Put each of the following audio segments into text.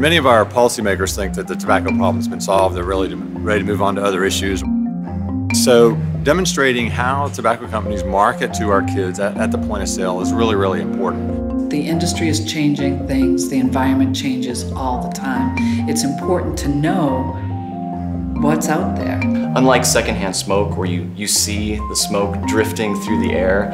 Many of our policymakers think that the tobacco problem has been solved. They're really ready to move on to other issues. So demonstrating how tobacco companies market to our kids at the point of sale is really, really important. The industry is changing things. The environment changes all the time. It's important to know what's out there. Unlike secondhand smoke, where you see the smoke drifting through the air,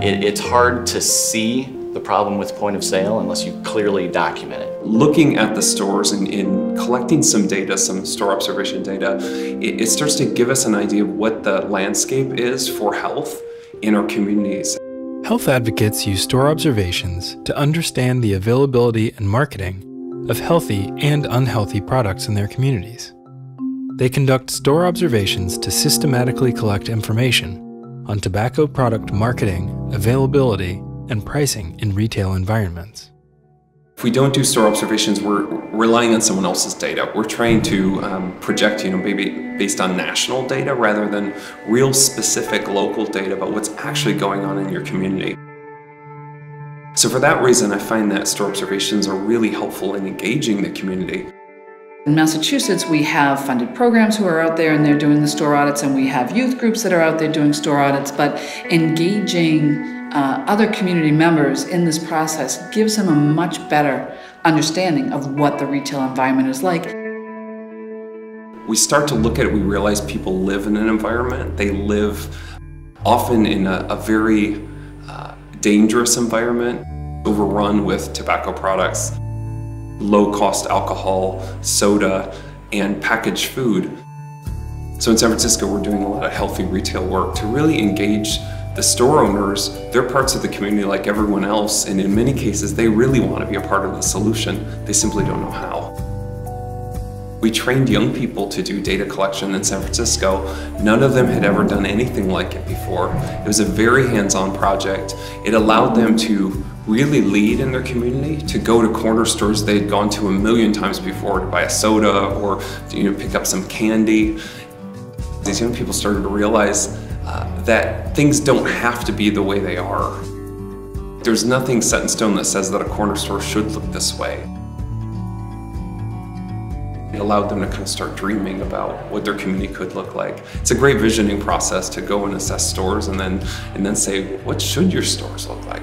it's hard to see the problem with point of sale unless you clearly document it. Looking at the stores and collecting some data, some store observation data, it starts to give us an idea of what the landscape is for health in our communities. Health advocates use store observations to understand the availability and marketing of healthy and unhealthy products in their communities. They conduct store observations to systematically collect information on tobacco product marketing, availability, and pricing in retail environments. If we don't do store observations, we're relying on someone else's data. We're trying to project, maybe based on national data rather than real specific local data about what's actually going on in your community. So for that reason, I find that store observations are really helpful in engaging the community. In Massachusetts, we have funded programs who are out there and they're doing the store audits, and we have youth groups that are out there doing store audits, but engaging other community members in this process gives them a much better understanding of what the retail environment is like. We start to look at it, we realize people live in an environment. They live often in a very dangerous environment, overrun with tobacco products, low-cost alcohol, soda, and packaged food. So in San Francisco, we're doing a lot of healthy retail work to really engage the store owners. They're parts of the community like everyone else, and in many cases, they really want to be a part of the solution. They simply don't know how. We trained young people to do data collection in San Francisco. None of them had ever done anything like it before. It was a very hands-on project. It allowed them to really lead in their community, to go to corner stores they'd gone to 1,000,000 times before to buy a soda or pick up some candy. These young people started to realize that things don't have to be the way they are. There's nothing set in stone that says that a corner store should look this way. It allowed them to kind of start dreaming about what their community could look like. It's a great visioning process to go and assess stores and then say, what should your stores look like?